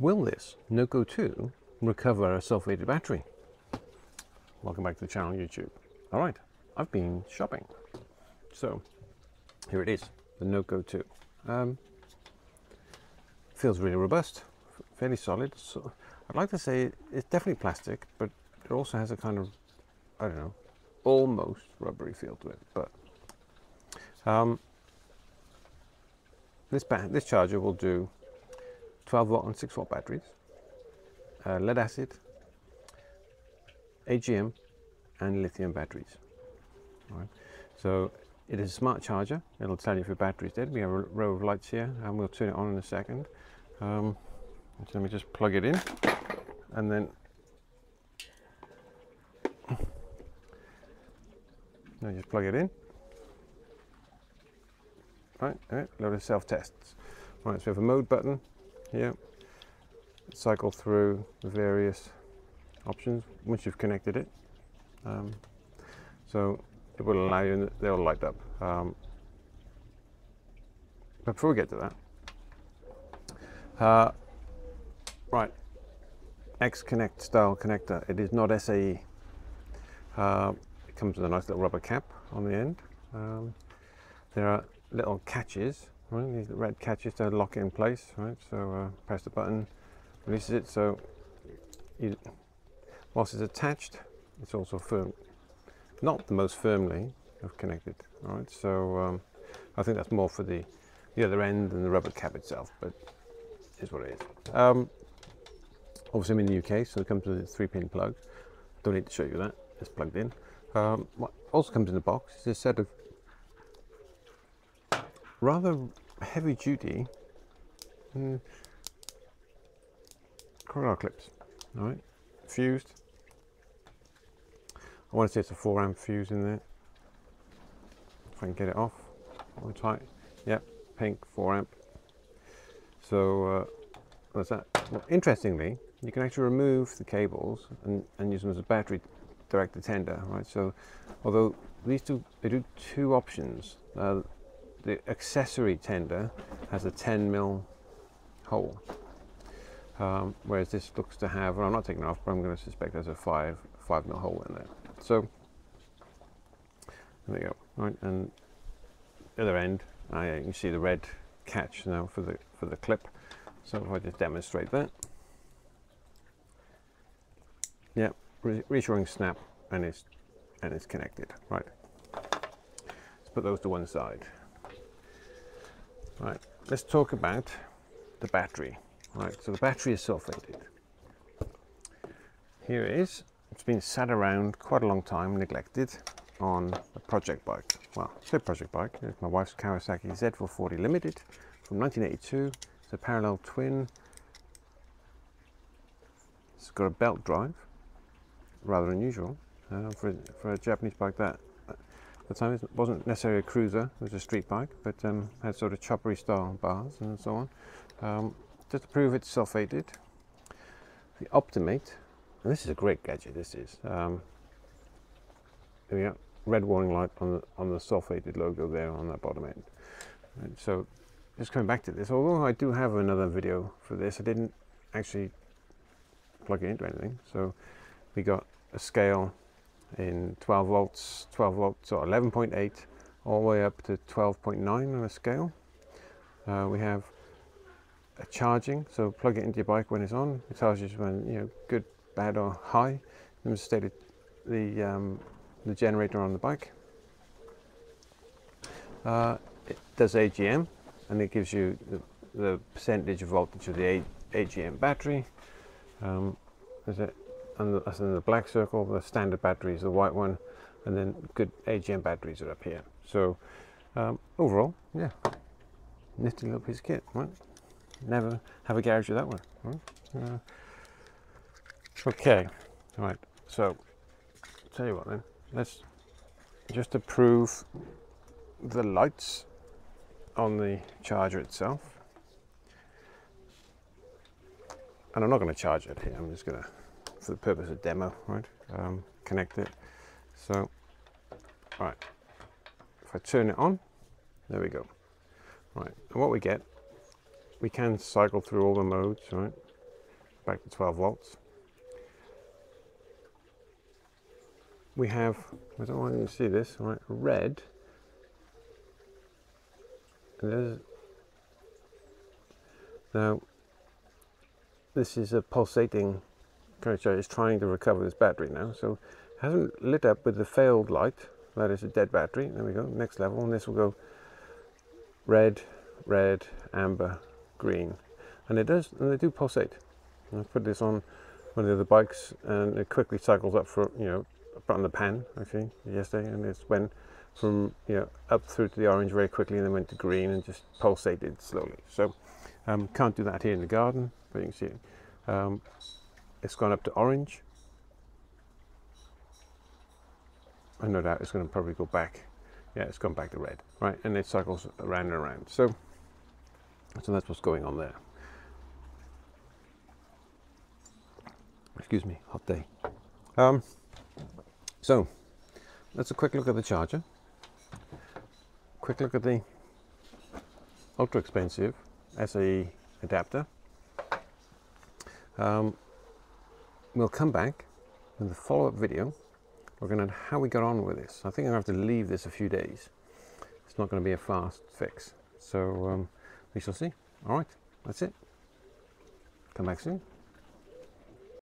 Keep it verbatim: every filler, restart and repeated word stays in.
Will this NOCO two recover a sulfated battery? Welcome back to the channel, YouTube. All right, I've been shopping. So here it is, the NOCO two. Um, feels really robust, fairly solid. So I'd like to say it's definitely plastic, but it also has a kind of, I don't know, almost rubbery feel to it. But um, this, this charger will do twelve volt and six volt batteries, uh, lead acid, A G M, and lithium batteries. All right. So it is a smart charger. It'll tell you if your battery's dead. We have a row of lights here, and we'll turn it on in a second. Um, so let me just plug it in, and then now just plug it in. Right, right. A load of self-tests. Right, so we have a mode button here. Cycle through the various options once you've connected it. Um, so it will allow you, they'll light up. Um, but before we get to that, uh, right, X Connect style connector. It is not S A E. Uh, it comes with a nice little rubber cap on the end. Um, there are little catches, right? These red catches to lock it in place, right? So uh, press the button, releases it. So you, whilst it's attached, it's also firm. Not the most firmly I've connected, all right? So um, I think that's more for the, the other end than the rubber cap itself, but it's what it is. Um, obviously I'm in the U K, so it comes with a three pin plug. Don't need to show you that, it's plugged in. Um, what also comes in the box is a set of rather heavy duty um, corridor clips, all right? Fused. I want to say it's a four amp fuse in there. If I can get it off, on tight. Yep, pink, four amp. So uh, that's that. Well, interestingly, you can actually remove the cables and, and use them as a battery directed tender, right? So, although these two, they do two options. Uh, the accessory tender has a ten mil hole, um, whereas this looks to have, and I'm not taking it off, but I'm going to suspect there's a five five mil hole in there. So there you go, right, and the other end, uh, yeah, you can see the red catch now for the for the clip. So if I just demonstrate that, yeah, re reassuring snap, and it's and it's connected, right? Let's put those to one side. Right, let's talk about the battery. Right, so the battery is sulfated. Here it is. It's been sat around quite a long time, neglected, on a project bike. Well, I say project bike, it's my wife's Kawasaki Z four forty Limited from nineteen eighty-two. It's a parallel twin. It's got a belt drive, rather unusual uh, for, for a Japanese bike that at the time it wasn't necessarily a cruiser, it was a street bike, but um, had sort of choppery style bars and so on. Um, just to prove it's sulfated, the Optimate. And this is a great gadget, this is. Um, there we go, red warning light on the, on the sulfated logo there on that bottom end. And so just coming back to this, although I do have another video for this, I didn't actually plug it into anything. So we got a scale in twelve volts, twelve volts, or eleven point eight, all the way up to twelve point nine on a scale. Uh, we have a charging, so plug it into your bike when it's on. It tells you when, you know, good, bad or high. Let stated the um, the generator on the bike. Uh, it does A G M, and it gives you the, the percentage of voltage of the A G M battery. Um, that's it. And that's in the black circle. The standard battery is the white one, and then good A G M batteries are up here. So um, overall, yeah, nifty little piece of kit. Right? Never have a garage with that one. Right? Uh, Okay, all right, so tell you what then, let's just to prove the lights on the charger itself. And I'm not going to charge it here, I'm just going to, for the purpose of demo, right, um, connect it. So, all right, if I turn it on, there we go. Right, and what we get, we can cycle through all the modes, right? back to twelve volts. We have, I don't want you to see this, right, red. And there's, now, this is a pulsating current. It's trying to recover this battery now, so it hasn't lit up with the failed light. That is a dead battery. There we go, next level, and this will go red, red, amber, green. And it does, and they do pulsate. And I put this on one of the other bikes, and it quickly cycles up for, you know, put on the pan actually yesterday, and it went from, you know, up through to the orange very quickly, and then went to green and just pulsated slowly. So um, can't do that here in the garden, but you can see it. Um, it's gone up to orange. And no doubt it's going to probably go back. Yeah, it's gone back to red, right? And it cycles around and around. So, so that's what's going on there. Excuse me, hot day. Um, so that's a quick look at the charger. Quick look at the ultra expensive S A E adapter. Um, we'll come back with the follow-up video. We're going to know how we got on with this. I think I'm going to have to leave this a few days. It's not going to be a fast fix. So um, we shall see. All right, that's it. Come back soon.